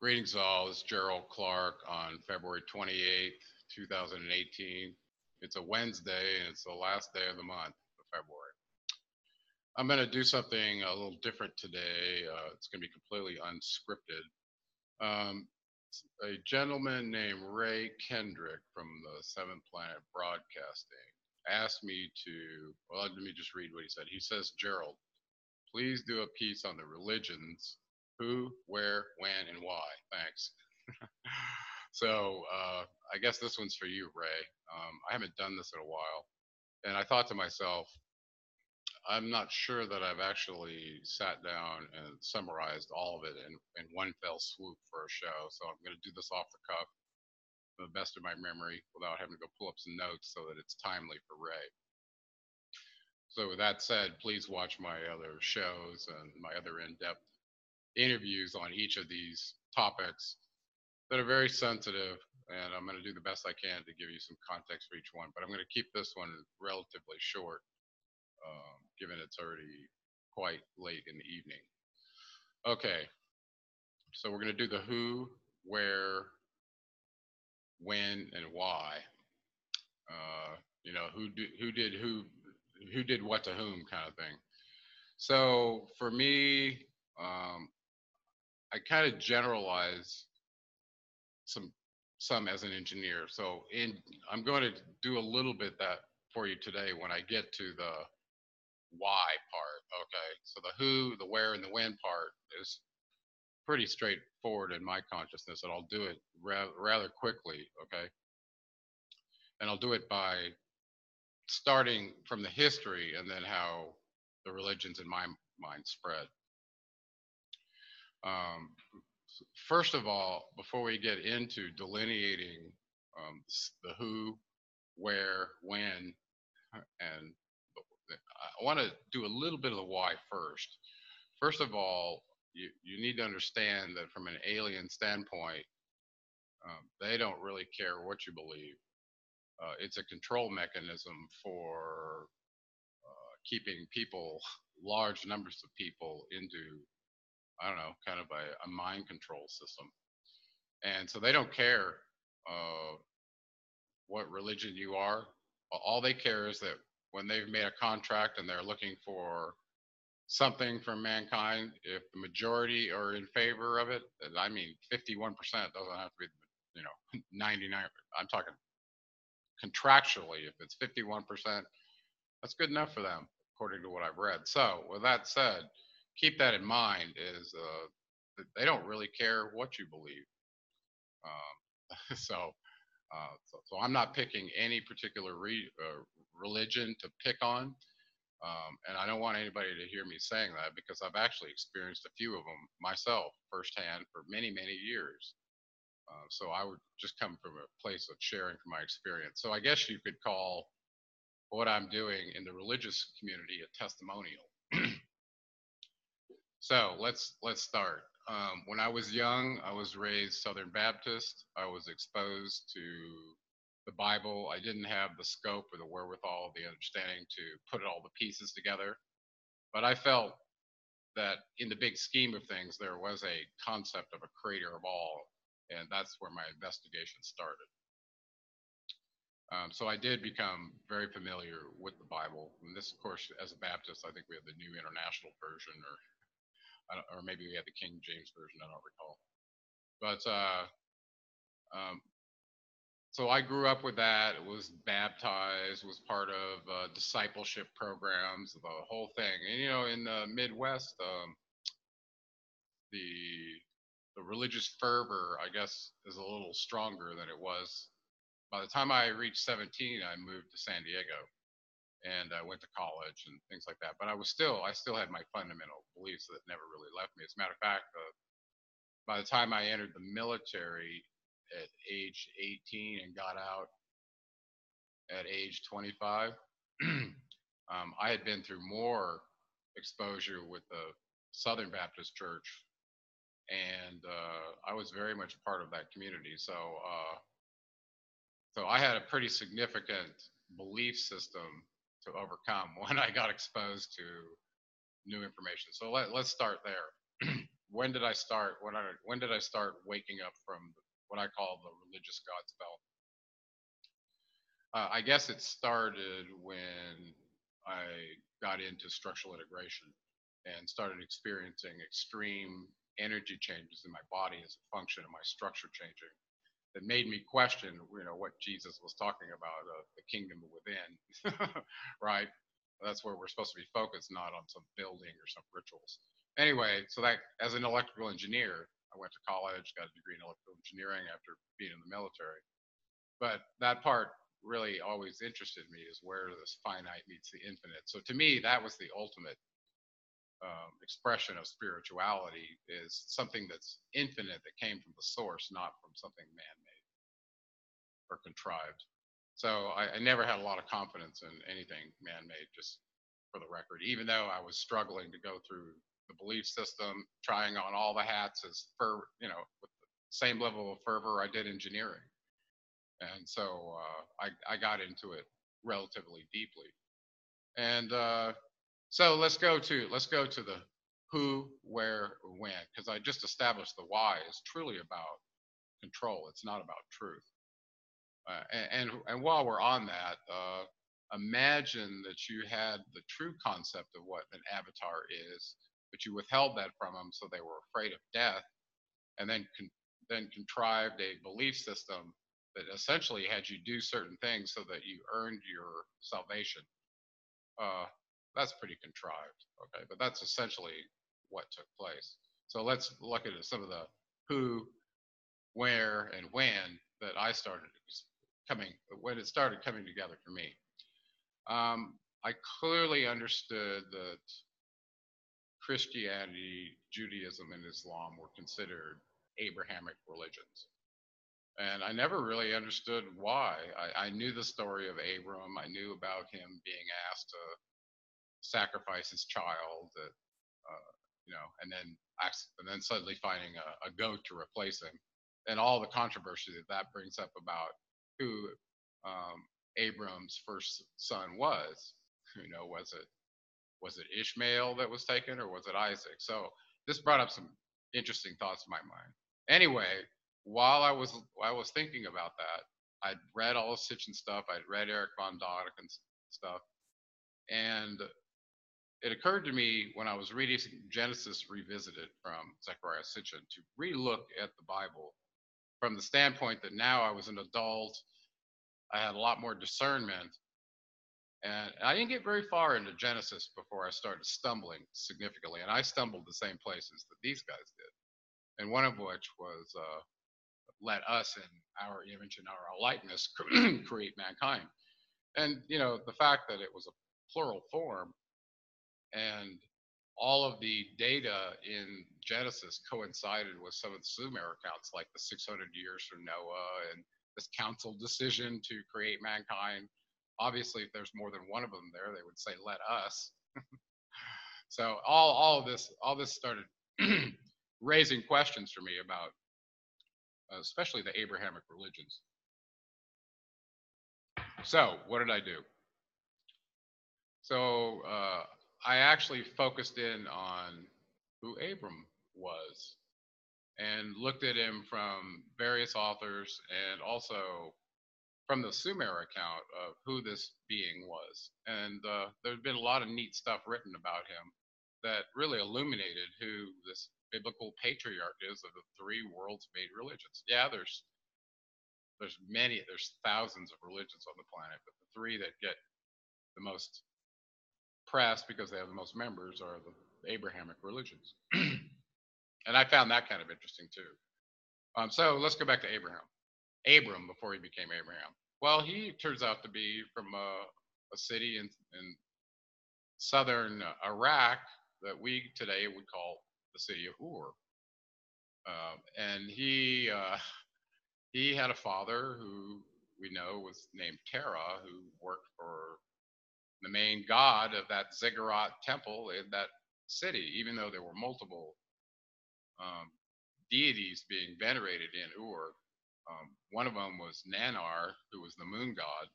Greetings all, it's Gerald Clark on February 28th, 2018. It's a Wednesday and it's the last day of the month of February. I'm going to do something a little different today. It's going to be completely unscripted. A gentleman named Ray Kendrick from the Seven Planet Broadcasting asked me to, well, let me just read what he said. He says, Gerald, please do a piece on the religions. Who, where, when, and why? Thanks. So I guess this one's for you, Ray. I haven't done this in a while. And I thought to myself, I'm not sure that I've actually sat down and summarized all of it in one fell swoop for a show. So I'm going to do this off the cuff, to the best of my memory, without having to go pull up some notes so that it's timely for Ray. So with that said, please watch my other shows and my other in-depth interviews on each of these topics that are very sensitive, and I'm going to do the best I can to give you some context for each one, but I'm going to keep this one relatively short, given it's already quite late in the evening. Okay, so we're going to do the who, where, when, and why. You know, who did what to whom kind of thing. So for me, I kind of generalize some as an engineer. So I'm going to do a little bit that for you today when I get to the why part. Okay, so the who, the where, and the when part is pretty straightforward in my consciousness, and I'll do it rather quickly. Okay, and I'll do it by starting from the history and then how the religions in my mind spread. First of all, before we get into delineating the who, where, when, and I want to do a little bit of the why first. First of all, you need to understand that from an alien standpoint, they don't really care what you believe. It's a control mechanism for keeping people, large numbers of people, into, I don't know, kind of a mind control system. And so they don't care what religion you are. All they care is that when they've made a contract and they're looking for something from mankind, if the majority are in favor of it, and I mean 51% doesn't have to be, you know, 99. I'm talking contractually. If it's 51%, that's good enough for them, according to what I've read. So with that said, keep that in mind, is they don't really care what you believe. So I'm not picking any particular religion to pick on, and I don't want anybody to hear me saying that, because I've actually experienced a few of them myself firsthand for many, many years. So I would just come from a place of sharing from my experience. So I guess you could call what I'm doing in the religious community a testimonial. So let's start. When I was young, I was raised Southern Baptist. I was exposed to the Bible. I didn't have the scope or the wherewithal, the understanding to put all the pieces together. But I felt that in the big scheme of things, there was a concept of a creator of all, and that's where my investigation started. So I did become very familiar with the Bible. And this, of course, as a Baptist, I think we have the New International Version, or maybe we had the King James Version, I don't recall. But so I grew up with that, was baptized, was part of discipleship programs, the whole thing. And, you know, in the Midwest, the religious fervor, I guess, is a little stronger than it was. By the time I reached 17, I moved to San Diego, and I went to college and things like that. But I still had my fundamental beliefs that never really left me. As a matter of fact, by the time I entered the military at age 18 and got out at age 25, I had been through more exposure with the Southern Baptist Church, and I was very much part of that community. So I had a pretty significant belief system to overcome when I got exposed to new information. So let's start there. when did I start waking up from what I call the religious God spell? I guess it started when I got into structural integration and started experiencing extreme energy changes in my body as a function of my structure changing. That made me question, you know, what Jesus was talking about, the kingdom within, right? That's where we're supposed to be focused, not on some building or some rituals. Anyway, so that as an electrical engineer, I went to college, got a degree in electrical engineering after being in the military. But that part really always interested me, is where this finite meets the infinite. So to me, that was the ultimate expression of spirituality, is something that's infinite that came from the source, not from something man-made or contrived. So I never had a lot of confidence in anything man-made, just for the record, even though I was struggling to go through the belief system, trying on all the hats as you know, with the same level of fervor I did engineering. And so I got into it relatively deeply. And so let's go to the who, where, when, because I just established the why is truly about control. It's not about truth. And while we're on that, imagine that you had the true concept of what an avatar is, but you withheld that from them, so they were afraid of death, and then contrived a belief system that essentially had you do certain things so that you earned your salvation. That's pretty contrived, okay? But that's essentially what took place. So let's look at some of the who, where, and when that I started coming, when it started coming together for me. I clearly understood that Christianity, Judaism, and Islam were considered Abrahamic religions. And I never really understood why. I knew the story of Abram. I knew about him being asked to sacrifice his child, you know, and then suddenly finding a goat to replace him, and all the controversy that brings up about who Abram's first son was. You know, was it Ishmael that was taken, or was it Isaac? So this brought up some interesting thoughts in my mind. Anyway. While I was thinking about that, I'd read all of Sitchin stuff, I'd read Eric von Däniken's stuff, and it occurred to me when I was reading Genesis Revisited from Zechariah Sitchin to relook at the Bible from the standpoint that now I was an adult, I had a lot more discernment, and I didn't get very far into Genesis before I started stumbling significantly, and I stumbled the same places that these guys did, and one of which was, let us in our image and our likeness create mankind. And, you know, the fact that it was a plural form and all of the data in Genesis coincided with some of the Sumer accounts, like the 600 years from Noah and this council decision to create mankind. Obviously, if there's more than one of them there, they would say, let us. So all of this started raising questions for me about especially the Abrahamic religions. So what did I do? So I actually focused in on who Abram was and looked at him from various authors and also from the Sumer account of who this being was. And there's been a lot of neat stuff written about him that really illuminated who this biblical patriarch is of the three worlds made religions. Yeah, there's thousands of religions on the planet, but the three that get the most press because they have the most members are the Abrahamic religions. And I found that kind of interesting too. So let's go back to Abram before he became Abraham. Well, he turns out to be from a city in southern Iraq that we today would call the city of Ur. And he had a father who we know was named Terah, who worked for the main god of that ziggurat temple in that city, even though there were multiple deities being venerated in Ur. One of them was Nannar, who was the moon god,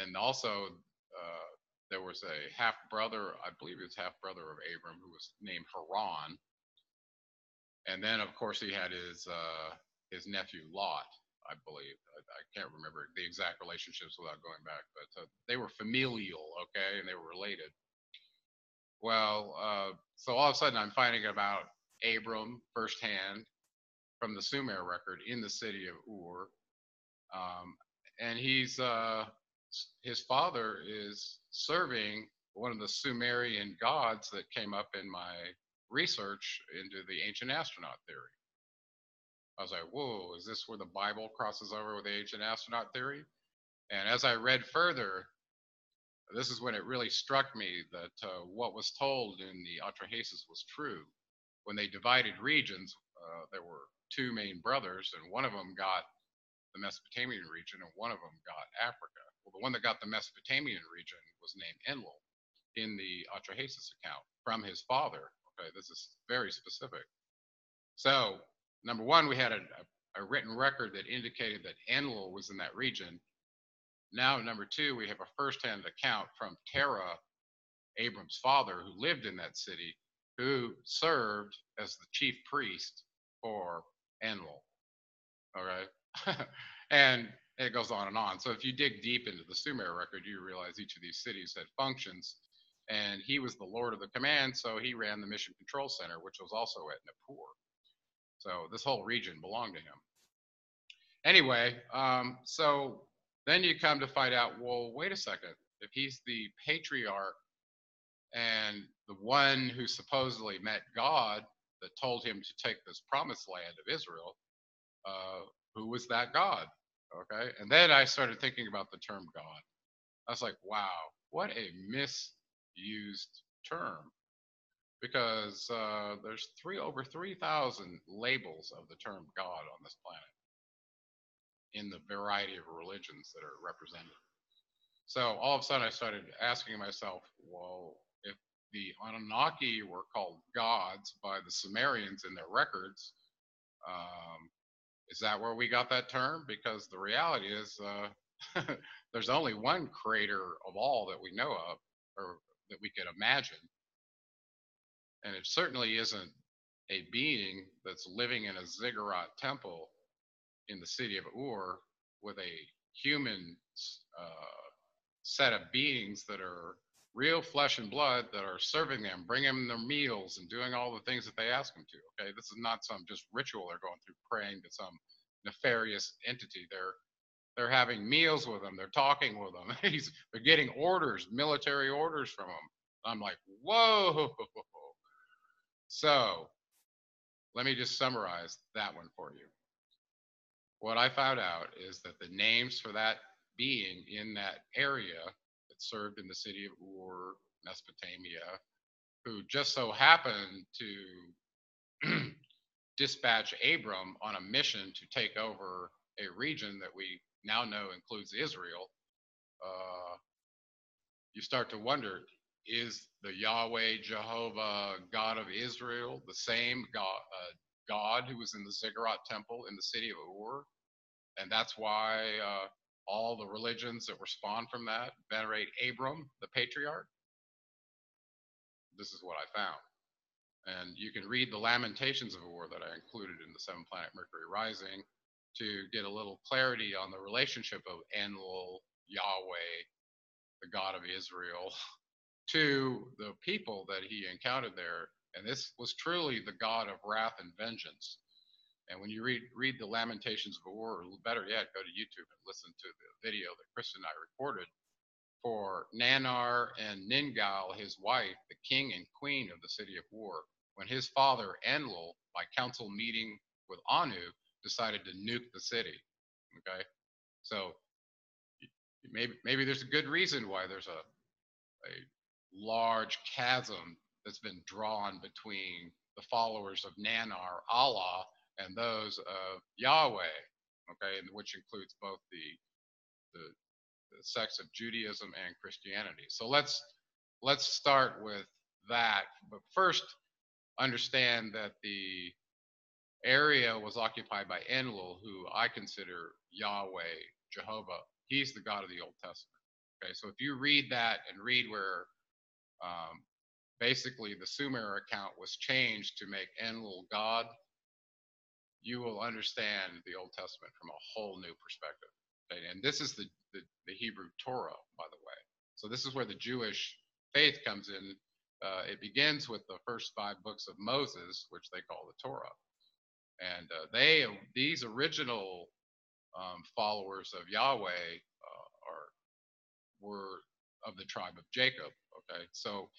and also there was a half-brother, I believe he was half-brother of Abram, who was named Haran. And then, of course, he had his nephew Lot, I believe. I can't remember the exact relationships without going back, but they were familial, okay, and they were related. Well, so all of a sudden I'm finding about Abram firsthand from the Sumer record in the city of Ur. And he's his father is serving one of the Sumerian gods that came up in my research into the ancient astronaut theory. I was like, whoa, is this where the Bible crosses over with the ancient astronaut theory? And as I read further, this is when it really struck me that what was told in the Atrahasis was true. When they divided regions, there were two main brothers, and one of them got the Mesopotamian region, and one of them got Africa. Well, the one that got the Mesopotamian region was named Enlil in the Atrahasis account from his father. Okay, this is very specific. So, number one, we had a written record that indicated that Enlil was in that region. Now, number two, we have a first-hand account from Terah, Abram's father, who lived in that city, who served as the chief priest for Enlil. All right? And it goes on and on. So if you dig deep into the Sumer record, you realize each of these cities had functions. And he was the lord of the command, so he ran the Mission Control Center, which was also at Nippur. So this whole region belonged to him. Anyway, so then you come to find out, well, wait a second. If he's the patriarch and the one who supposedly met God that told him to take this promised land of Israel, who was that God? Okay. And then I started thinking about the term God. I was like, wow, what a misused term. Because there's over 3,000 labels of the term God on this planet in the variety of religions that are represented. So all of a sudden I started asking myself, well, if the Anunnaki were called gods by the Sumerians in their records, is that where we got that term? Because the reality is there's only one creator of all that we know of, or that we could imagine. And it certainly isn't a being that's living in a ziggurat temple in the city of Ur with a human set of beings that are real flesh and blood that are serving them, bringing them their meals and doing all the things that they ask them to. Okay, this is not some just ritual they're going through praying to some nefarious entity. They're having meals with them. They're talking with them. They're getting orders, military orders from them. I'm like, whoa. So let me just summarize that one for you. What I found out is that the names for that being in that area that served in the city of Ur, Mesopotamia, who just so happened to dispatch Abram on a mission to take over a region that we now know includes Israel, you start to wonder, is the Yahweh, Jehovah, God of Israel, the same God who was in the Ziggurat temple in the city of Ur? And that's why all the religions that were spawned from that venerate Abram, the patriarch? This is what I found. And you can read the Lamentations of Ur that I included in the Seven Planet Mercury Rising to get a little clarity on the relationship of Enlil, Yahweh, the God of Israel, to the people that he encountered there. And this was truly the God of wrath and vengeance. And when you read the Lamentations of Ur, or better yet, go to YouTube and listen to the video that Kristen and I recorded for Nannar and Ningal, his wife, the king and queen of the city of Ur, when his father, Enlil, by council meeting with Anu, decided to nuke the city. Okay? So maybe there's a good reason why there's a large chasm that's been drawn between the followers of Nannar, Allah, and those of Yahweh, okay, and which includes both the sects of Judaism and Christianity. So let's start with that, but first understand that the area was occupied by Enlil, who I consider Yahweh, Jehovah. He's the God of the Old Testament. Okay, so if you read that and read where basically the Sumer account was changed to make Enlil God, you will understand the Old Testament from a whole new perspective. And this is the Hebrew Torah, by the way. So this is where the Jewish faith comes in. It begins with the first 5 books of Moses, which they call the Torah. And these original followers of Yahweh were of the tribe of Jacob. Okay, so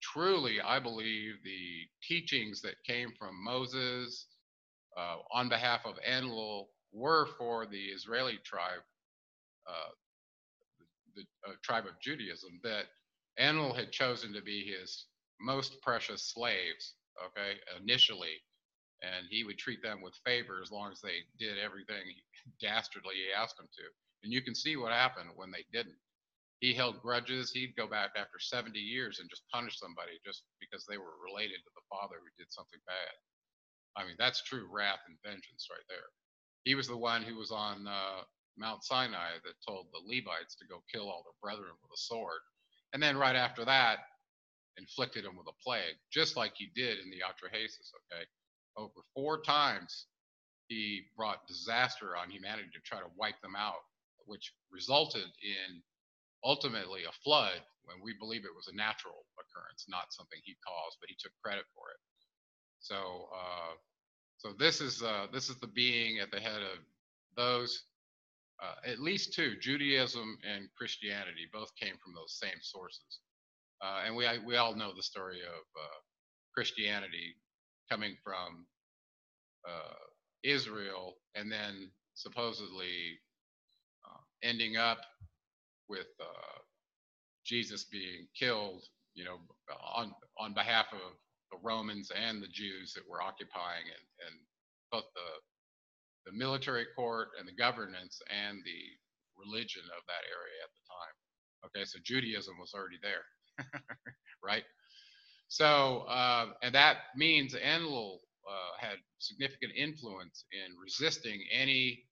truly, I believe the teachings that came from Moses on behalf of Enlil were for the Israeli tribe, the tribe of Judaism, that Enlil had chosen to be his most precious slaves, okay, initially, and he would treat them with favor as long as they did everything dastardly he asked them to. And you can see what happened when they didn't. He held grudges. He'd go back after 70 years and just punish somebody just because they were related to the father who did something bad. I mean, that's true wrath and vengeance right there. He was the one who was on Mount Sinai that told the Levites to go kill all their brethren with a sword. And then right after that, inflicted them with a plague, just like he did in the Atrahasis, okay? Over 4 times, he brought disaster on humanity to try to wipe them out, which resulted in ultimately a flood, when we believe it was a natural occurrence, not something he caused, but he took credit for it. So, this is the being at the head of those, at least 2, Judaism and Christianity, both came from those same sources. And we all know the story of Christianity coming from Israel and then supposedly ending up with Jesus being killed, you know, on behalf of the Romans and the Jews that were occupying and both the military court and the governance and the religion of that area at the time. Okay, so Judaism was already there, right? So, and that means Enlil had significant influence in resisting any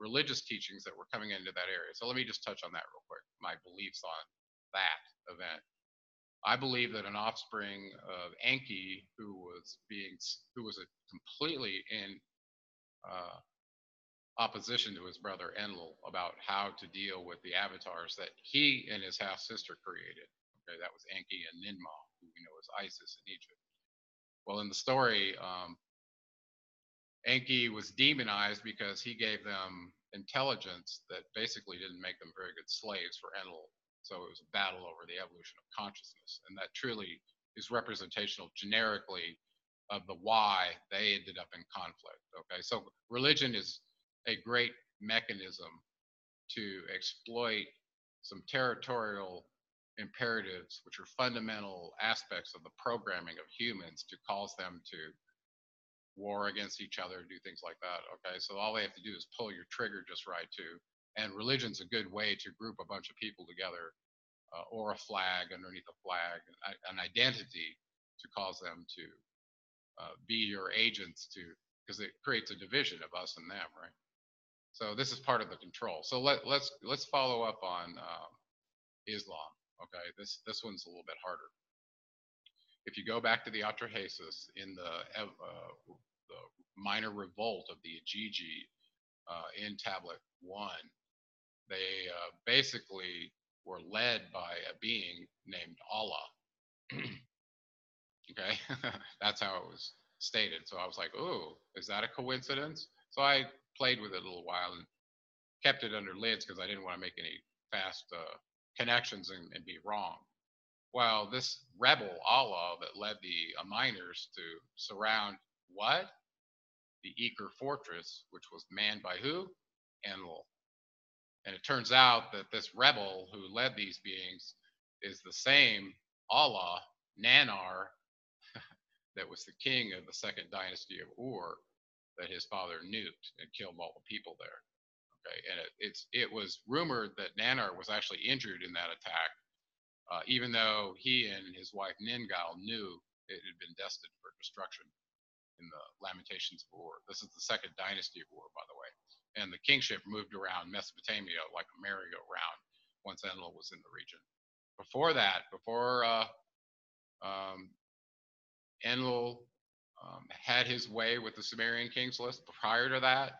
religious teachings that were coming into that area. So let me just touch on that real quick, my beliefs on that event. I believe that an offspring of Enki, who was a completely in opposition to his brother Enlil about how to deal with the avatars that he and his half sister created. Okay, that was Enki and Ninmah, who we know as Isis in Egypt. Well, in the story, Enki was demonized because he gave them intelligence that basically didn't make them very good slaves for Enlil. So it was a battle over the evolution of consciousness. And that truly is representational generically of the why they ended up in conflict. Okay, so religion is a great mechanism to exploit some territorial imperatives, which are fundamental aspects of the programming of humans to cause them to war against each other, do things like that. Okay, so all they have to do is pull your trigger just right too. And religion's a good way to group a bunch of people together, or a flag underneath a flag, an identity to cause them to be your agents to, because it creates a division of us and them, right? So this is part of the control. So let's follow up on Islam. Okay, this one's a little bit harder. If you go back to the Atrahasis in the minor revolt of the Igigi in tablet 1, they basically were led by a being named Allah. Okay, that's how it was stated. So I was like, ooh, is that a coincidence? So I played with it a little while and kept it under lids because I didn't want to make any fast connections and be wrong. Well, this rebel Allah that led the Aminers to surround what? The Iker fortress, which was manned by who? Enlil. And it turns out that this rebel who led these beings is the same Allah, Nannar, that was the king of the 2nd dynasty of Ur, that his father nuked and killed all the people there. Okay, and it was rumored that Nannar was actually injured in that attack, even though he and his wife Ningal knew it had been destined for destruction in the Lamentations of Ur. This is the 2nd dynasty of Ur, by the way. And the kingship moved around Mesopotamia like a merry-go-round once Enlil was in the region. Before that, before Enlil had his way with the Sumerian Kings list, prior to that,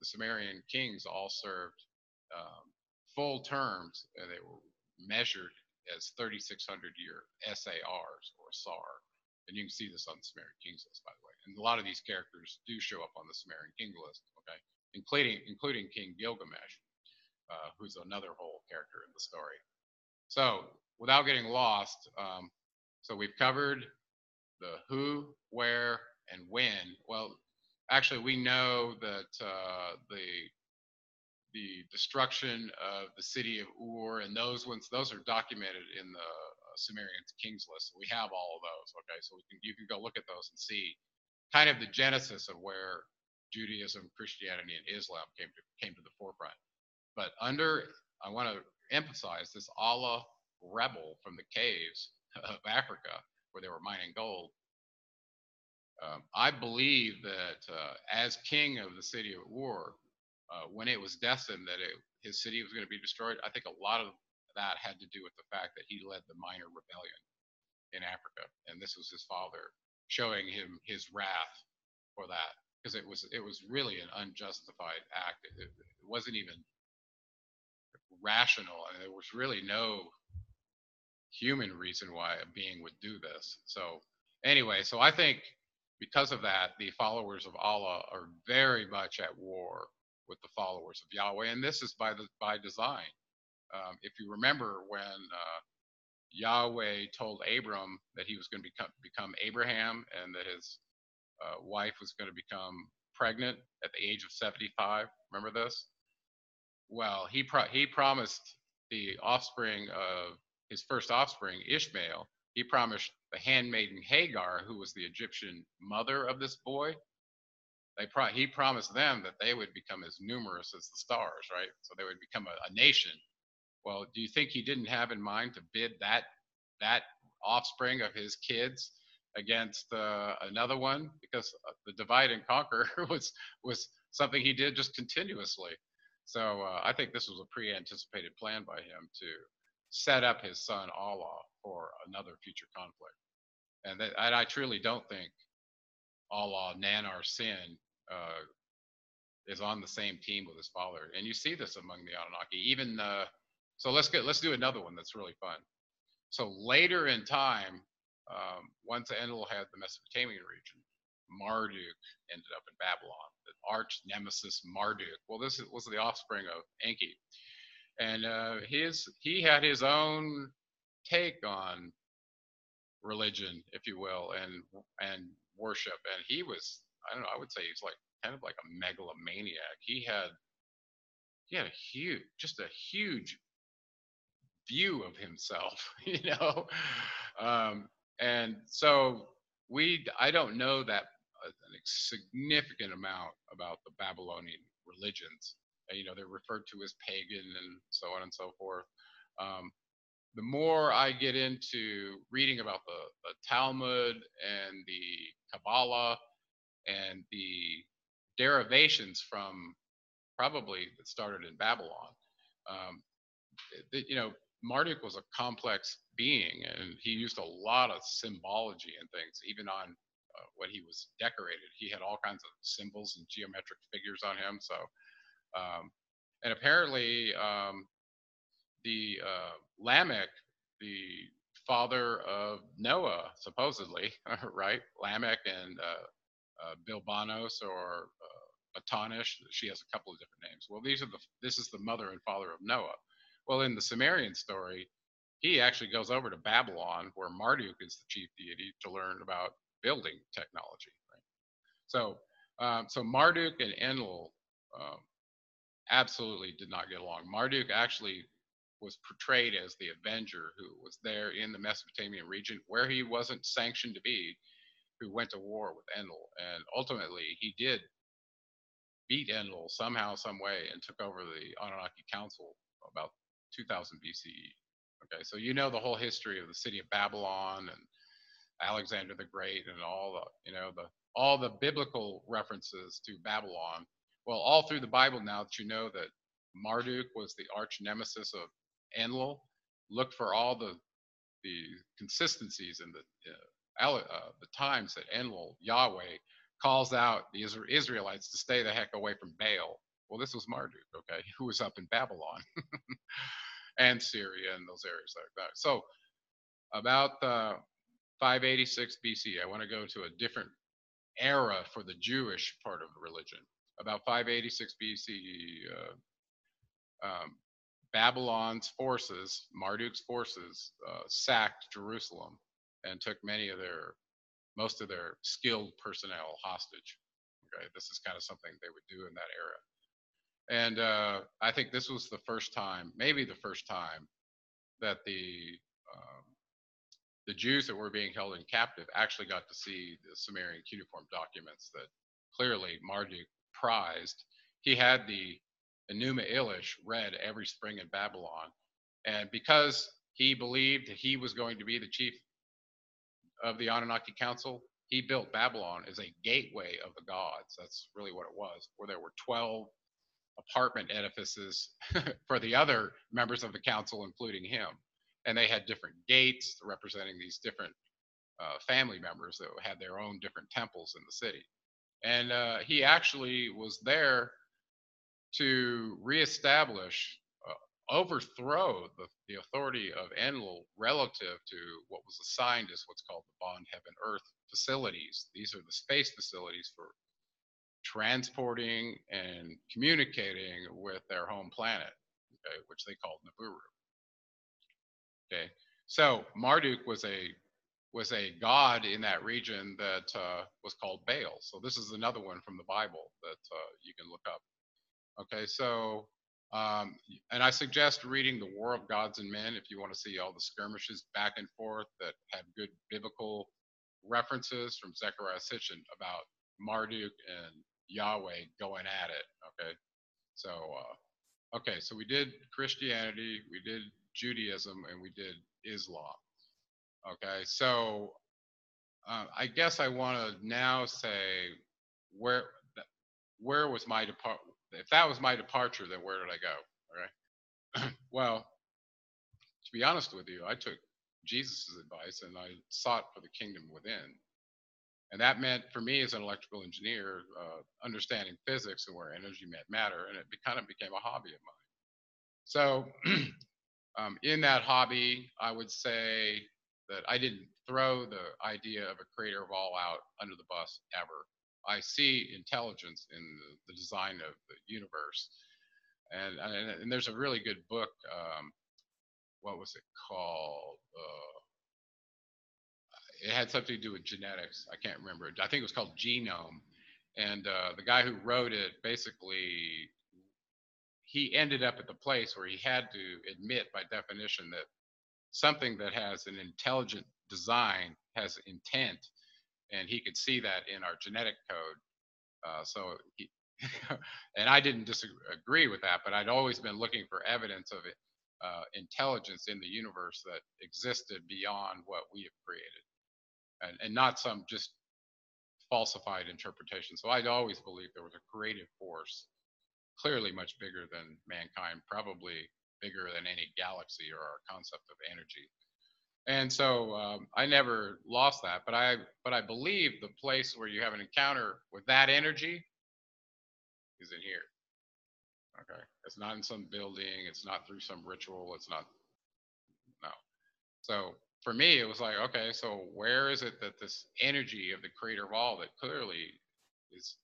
the Sumerian kings all served full terms, and they were measured as 3,600-year SARs or SAR. And you can see this on the Sumerian Kings list, by the way. And a lot of these characters do show up on the Sumerian King list, okay? Including King Gilgamesh, who's another whole character in the story. So without getting lost, so we've covered the who, where, and when. Well, actually, we know that the destruction of the city of Ur and those ones, those are documented in the Sumerian Kings list. So we have all of those, okay? So you can go look at those and see kind of the genesis of where Judaism, Christianity, and Islam came to the forefront. But I want to emphasize this Allah rebel from the caves of Africa where they were mining gold. I believe that as king of the city of Ur, when it was destined that his city was going to be destroyed, I think a lot of that had to do with the fact that he led the minor rebellion in Africa, and this was his father showing him his wrath for that, because it was really an unjustified act. It wasn't even rational, and there was really no human reason why a being would do this. So anyway, so I think because of that, the followers of Allah are very much at war with the followers of Yahweh, and this is by design. If you remember when Yahweh told Abram that he was going to become Abraham, and that his wife was going to become pregnant at the age of 75, remember this? Well, he promised the offspring of his first offspring, Ishmael. He promised the handmaiden Hagar, who was the Egyptian mother of this boy. He promised them that they would become as numerous as the stars, right? So they would become a nation. Well, do you think he didn't have in mind to bid that offspring of his kids against another one? Because the divide and conquer was something he did just continuously. So I think this was a pre-anticipated plan by him to set up his son Allah for another future conflict. And I truly don't think Allah, Nannar, Sin, is on the same team with his father. And you see this among the Anunnaki. So let's do another one that's really fun. So later in time, once Enlil had the Mesopotamian region, Marduk ended up in Babylon, the arch nemesis Marduk. Well, this was the offspring of Enki. And he had his own take on religion, if you will, and worship. And he was, I don't know, I would say he's like kind of like a megalomaniac. He had a huge view of himself, you know. And so I don't know that a significant amount about the Babylonian religions. You know, they're referred to as pagan and so on and so forth. The more I get into reading about the Talmud and the Kabbalah and the derivations from probably that started in Babylon, you know, Marduk was a complex being, and he used a lot of symbology and things, even on when he was decorated. He had all kinds of symbols and geometric figures on him. So, and apparently the Lamech, the father of Noah, supposedly, right? Lamech and Bilbanos or Atonish, she has a couple of different names. Well, this is the mother and father of Noah. Well, in the Sumerian story, he actually goes over to Babylon, where Marduk is the chief deity, to learn about building technology. Right? So Marduk and Enlil absolutely did not get along. Marduk actually was portrayed as the avenger who was there in the Mesopotamian region, where he wasn't sanctioned to be, who went to war with Enlil. And ultimately, he did beat Enlil somehow, some way, and took over the Anunnaki Council about 2000 BCE. Okay, so you know the whole history of the city of Babylon and Alexander the Great and all the biblical references to Babylon. Well, all through the Bible now that you know that Marduk was the arch nemesis of Enlil, look for all the consistencies in the times that Enlil, Yahweh, calls out the Israelites to stay the heck away from Baal. Well, this was Marduk, okay, who was up in Babylon and Syria and those areas like that. So about 586 BC, I want to go to a different era for the Jewish part of religion. About 586 BC, Babylon's forces, Marduk's forces, sacked Jerusalem and took most of their skilled personnel hostage. Okay, this is kind of something they would do in that era. And I think this was the first time, maybe the first time, that the Jews that were being held in captive actually got to see the Sumerian cuneiform documents that clearly Marduk prized. He had the Enuma Elish read every spring in Babylon. And because he believed he was going to be the chief of the Anunnaki Council, he built Babylon as a gateway of the gods. That's really what it was, where there were 12 apartment edifices for the other members of the council, including him. And they had different gates representing these different family members that had their own different temples in the city. And he actually was there to reestablish, overthrow the authority of Enlil relative to what was assigned as what's called the Bond Heaven Earth facilities. These are the space facilities for transporting and communicating with their home planet, okay, which they called Nibiru. Okay, so Marduk was a god in that region that was called Baal. So this is another one from the Bible that you can look up. Okay, so and I suggest reading The War of Gods and Men if you want to see all the skirmishes back and forth that have good biblical references from Zechariah Sitchin about Marduk and Yahweh going at it. Okay, so we did Christianity, we did Judaism, and we did Islam. Okay, so I guess I want to now say where was my departure? If that was my departure, then where did I go? All right. Well, to be honest with you, I took Jesus's advice and I sought for the kingdom within. And that meant for me as an electrical engineer, understanding physics and where energy met matter, and it kind of became a hobby of mine. So in that hobby, I would say that I didn't throw the idea of a creator of all out under the bus ever. I see intelligence in the design of the universe. And there's a really good book, what was it called? It had something to do with genetics. I can't remember. I think it was called Genome. And the guy who wrote it, basically, he ended up at the place where he had to admit by definition that something that has an intelligent design has intent. And he could see that in our genetic code. And I didn't disagree with that, but I'd always been looking for evidence of it, intelligence in the universe that existed beyond what we have created. And not some just falsified interpretation. So I'd always believed there was a creative force, clearly much bigger than mankind, probably bigger than any galaxy or our concept of energy. And so I never lost that, but I believe the place where you have an encounter with that energy is in here. Okay, it's not in some building, it's not through some ritual, it's not, no. So for me, it was like, okay, so where is it that this energy of the creator of all that clearly is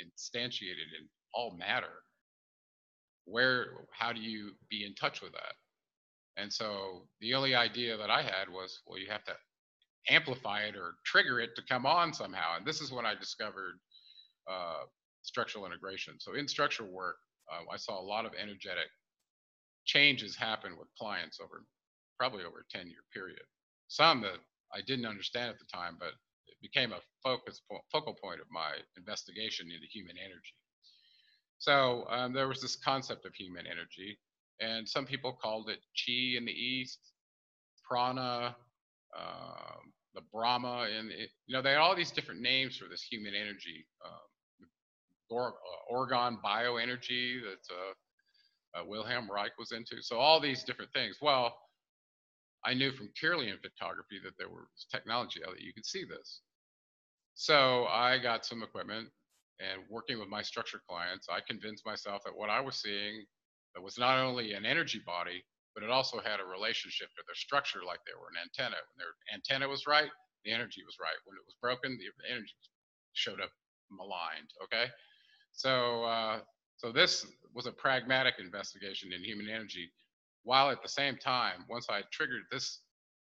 instantiated in all matter, how do you be in touch with that? And so the only idea that I had was, well, you have to amplify it or trigger it to come on somehow. And this is when I discovered structural integration. So in structural work, I saw a lot of energetic changes happen with clients probably over a 10-year period. Some that I didn't understand at the time, but it became a focal point of my investigation into human energy. So there was this concept of human energy, and some people called it chi in the East, prana, the Brahma, and they had all these different names for this human energy, orgon bioenergy, that's Wilhelm Reich was into. So all these different things. Well, I knew from Kirlian photography that there was technology out that you could see this. So I got some equipment, and working with my structure clients, I convinced myself that what I was seeing that was not only an energy body, but it also had a relationship to their structure, like they were an antenna. When their antenna was right, the energy was right. When it was broken, the energy showed up maligned. Okay, so this was a pragmatic investigation in human energy, while at the same time, once I triggered this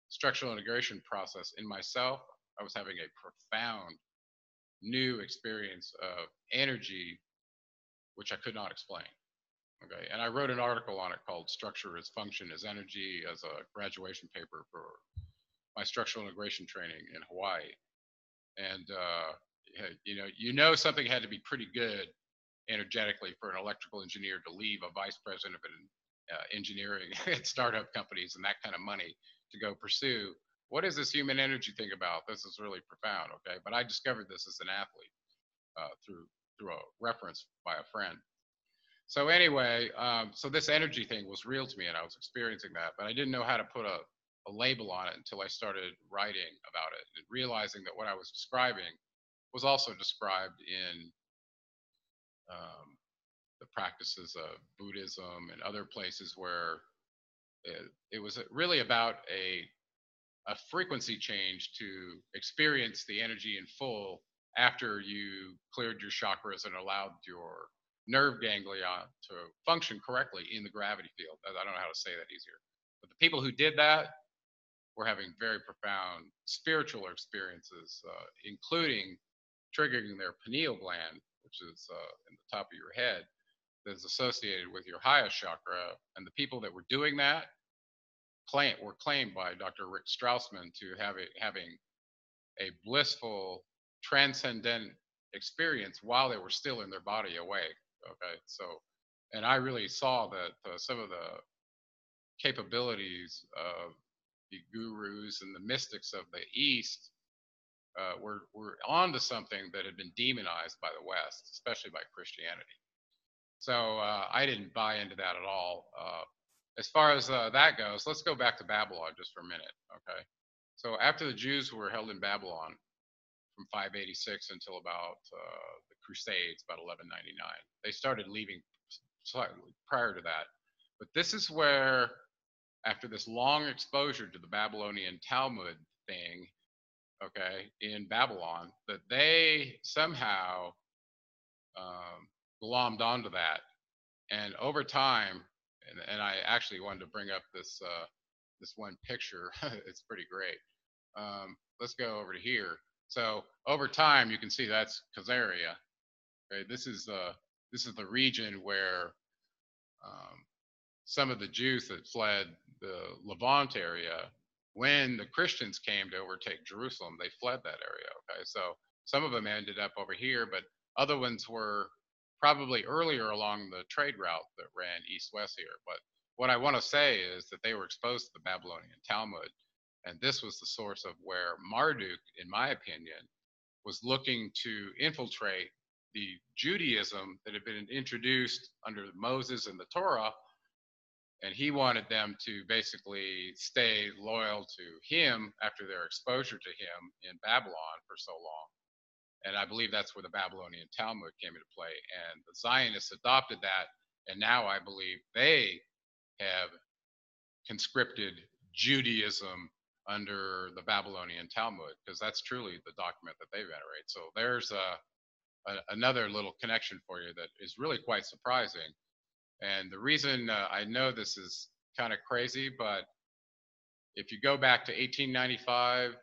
structural integration process in myself, I was having a profound new experience of energy, which I could not explain. Okay, and I wrote an article on it called Structure as Function as Energy as a graduation paper for my structural integration training in Hawaii. And you know something had to be pretty good energetically for an electrical engineer to leave a vice president of an engineering at startup companies and that kind of money to go pursue, what is this human energy thing about? This is really profound, okay? But I discovered this as an athlete through a reference by a friend. So anyway, so this energy thing was real to me, and I was experiencing that, but I didn't know how to put a label on it until I started writing about it and realizing that what I was describing was also described in the practices of Buddhism and other places where it was really about a frequency change to experience the energy in full after you cleared your chakras and allowed your nerve ganglia to function correctly in the gravity field. I don't know how to say that easier. But the people who did that were having very profound spiritual experiences, including triggering their pineal gland, which is in the top of your head, that is associated with your highest chakra. And the people that were doing that were claimed by Dr. Rick Straussman to having a blissful, transcendent experience while they were still in their body awake. Okay, so, and I really saw that some of the capabilities of the gurus and the mystics of the East were onto something that had been demonized by the West, especially by Christianity. So I didn't buy into that at all. As far as that goes, let's go back to Babylon just for a minute, okay? So after the Jews were held in Babylon from 586 until about the Crusades, about 1199, they started leaving slightly prior to that. But this is where, after this long exposure to the Babylonian Talmud thing, okay, in Babylon, that they somehow glommed onto that. And over time, and I actually wanted to bring up this this one picture. It's pretty great. Let's go over to here. So over time, you can see that's Khazaria. Okay, this is the region where some of the Jews that fled the Levant area, when the Christians came to overtake Jerusalem, they fled that area. Okay, so some of them ended up over here, but other ones were probably earlier along the trade route that ran east-west here. But what I want to say is that they were exposed to the Babylonian Talmud, and this was the source of where Marduk, in my opinion, was looking to infiltrate the Judaism that had been introduced under Moses and the Torah, and he wanted them to basically stay loyal to him after their exposure to him in Babylon for so long. And I believe that's where the Babylonian Talmud came into play. And the Zionists adopted that. And now I believe they have conscripted Judaism under the Babylonian Talmud, because that's truly the document that they venerate. So there's another little connection for you that is really quite surprising. And the reason I know this is kind of crazy, but if you go back to 1895,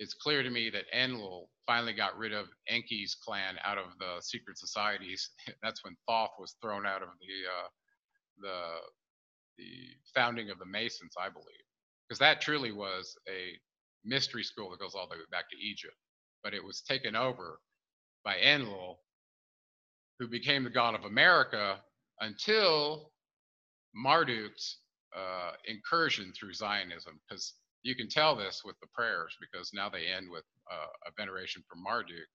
it's clear to me that Enlil finally got rid of Enki's clan out of the secret societies. That's when Thoth was thrown out of the founding of the Masons, I believe, because that truly was a mystery school that goes all the way back to Egypt. But it was taken over by Enlil, who became the god of America until Marduk's incursion through Zionism, because you can tell this with the prayers, because now they end with a veneration for Marduk,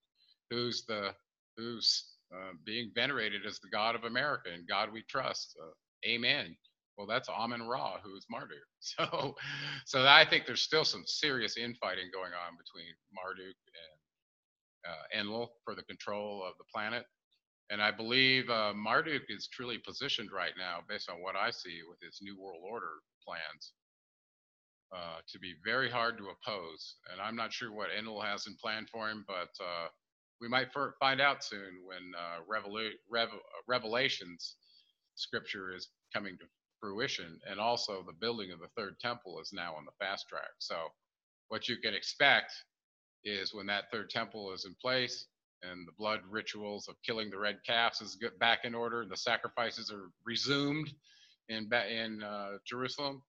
who's being venerated as the God of America, and God we trust. Amen. Well, that's Amun-Ra, who is Marduk. So I think there's still some serious infighting going on between Marduk and Enlil for the control of the planet. And I believe Marduk is truly positioned right now, based on what I see with his New World Order plans, to be very hard to oppose. And I'm not sure what Enlil has in plan for him, but we might find out soon when Revelations scripture is coming to fruition. And also the building of the third temple is now on the fast track. So what you can expect is when that third temple is in place, and the blood rituals of killing the red calves is back in order, and the sacrifices are resumed in Jerusalem,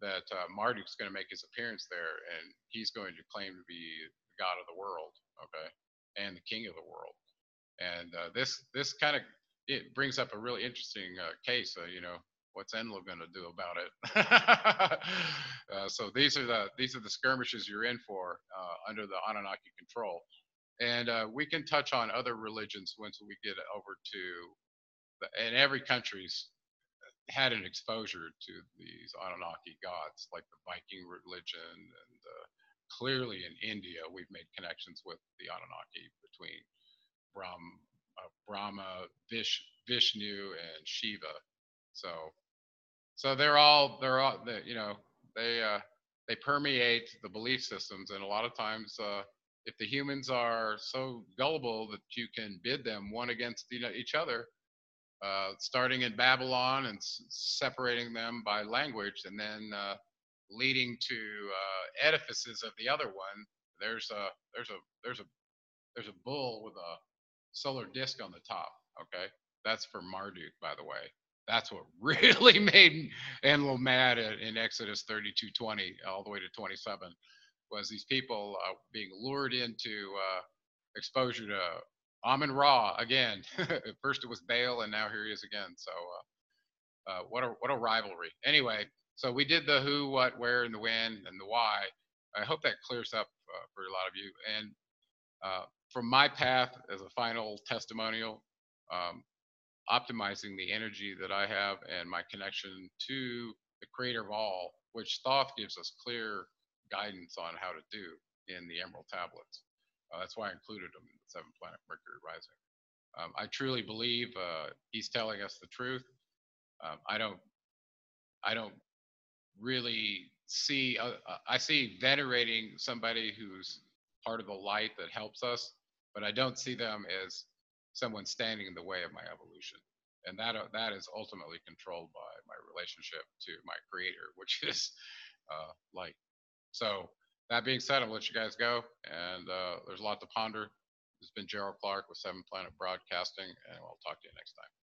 that Marduk's going to make his appearance there, and he's going to claim to be the god of the world, okay, and the king of the world. And this kind of, it brings up a really interesting case, what's Enlil going to do about it? So these are the skirmishes you're in for under the Anunnaki control. And we can touch on other religions once we get over and every country's had an exposure to these Anunnaki gods, like the Viking religion, and clearly in India, we've made connections with the Anunnaki between Brahma, Vishnu, and Shiva. So they're all, they permeate the belief systems, and a lot of times, if the humans are so gullible that you can bid them one against each other, starting in Babylon and separating them by language, and then leading to edifices of the other one. There's a bull with a solar disk on the top. Okay, that's for Marduk, by the way. That's what really made Enlil mad in Exodus 32:20 all the way to 27. Was these people being lured into exposure to Amun-Ra again. At first it was Baal, and now here he is again. So what a rivalry. Anyway, so we did the who, what, where, and the when, and the why. I hope that clears up for a lot of you. And from my path, as a final testimonial, optimizing the energy that I have and my connection to the creator of all, which Thoth gives us clear guidance on how to do in the Emerald Tablets. That's why I included them in the Seven Planet Mercury Rising. I truly believe he's telling us the truth. I don't really see. I see venerating somebody who's part of the light that helps us, but I don't see them as someone standing in the way of my evolution. And that is ultimately controlled by my relationship to my Creator, which is light. So that being said, I'll let you guys go, and there's a lot to ponder. This has been Gerald Clark with Seven Planet Broadcasting, and I'll talk to you next time.